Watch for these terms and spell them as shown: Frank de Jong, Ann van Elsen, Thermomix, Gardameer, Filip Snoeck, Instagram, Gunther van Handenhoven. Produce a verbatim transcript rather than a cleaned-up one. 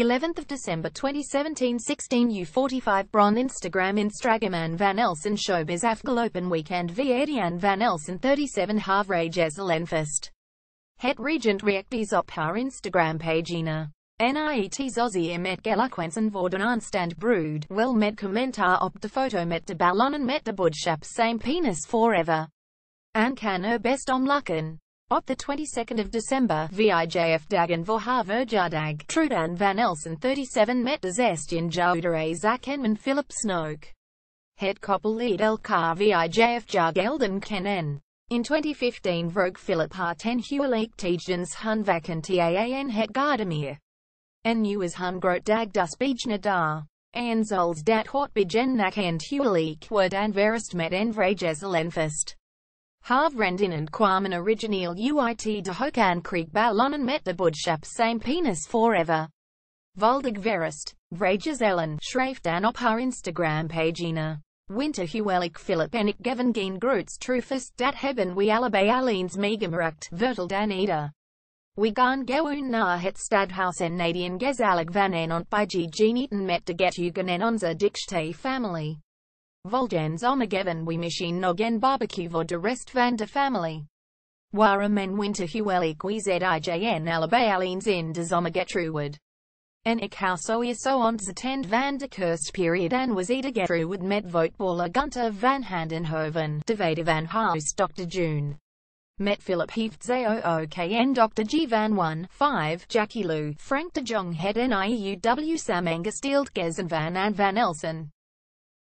the eleventh of December twenty seventeen, sixteen U forty-five Bron Instagram Instagram Ann van Elsen Showbiz Afgel Open Weekend V eighty Ann van Elsen thirty-seven Havre Jezel Enfest. Het Regent reacties op haar Instagram pagina. Niet zozeer met eloquensen worden aanstand brood, wel met commentaar op de foto met de ballonnen met de boodschap same penis forever. Ann kan her best om lukken. Op the twenty-second of December, vijf dagen voor haar verjaardag, trouwde Ann van Elsen thirty-seven met de zestien jarige zaken en Filip Snoeck. Het koppel liet elkaar vijf jaar geleden kennen. In twenty fifteen vroeg Filip haar ten huwelijk tijdens hun vakantie aan het Gardameer. En nu is hun groot dag dus bijna daar. En zoals dat hoort bijna kent huwelijk wordt aanverrast met een vreugdezelenfest. Haar vriendinnen kwamen origineel uit de hoek en kreeg ballonnen met de boodschap same penis forever. Voldig verrast, vreugdezelen, schreef dan op haar Instagram pagina. Winterhuwelijk Filip en ik gaven geen groots troefest dat hebben we allebei alleens meegemaakt, vertel dan ieder. We gaan gewoon naar het stadhuis en nadien gezellig van en ont bij genieten met de getuigen en onze dichte family. Volgens omgeven we misschien nog een barbecue voor de rest van de family. Waarom en winterhuwelijk we zijn allebei alleens in de zomergetrouwd. En ik hou sowieso ons tent van de kerstperiode en was ieder getrouwd met voetballer Gunther van Handenhoven, de vader van huis dokter June. Met Filip heeft zij ook een dokter G van one, five, Jackie Lou, Frank de Jong het N I U W Sam Engesteeld Gezen van Ann van Elsen.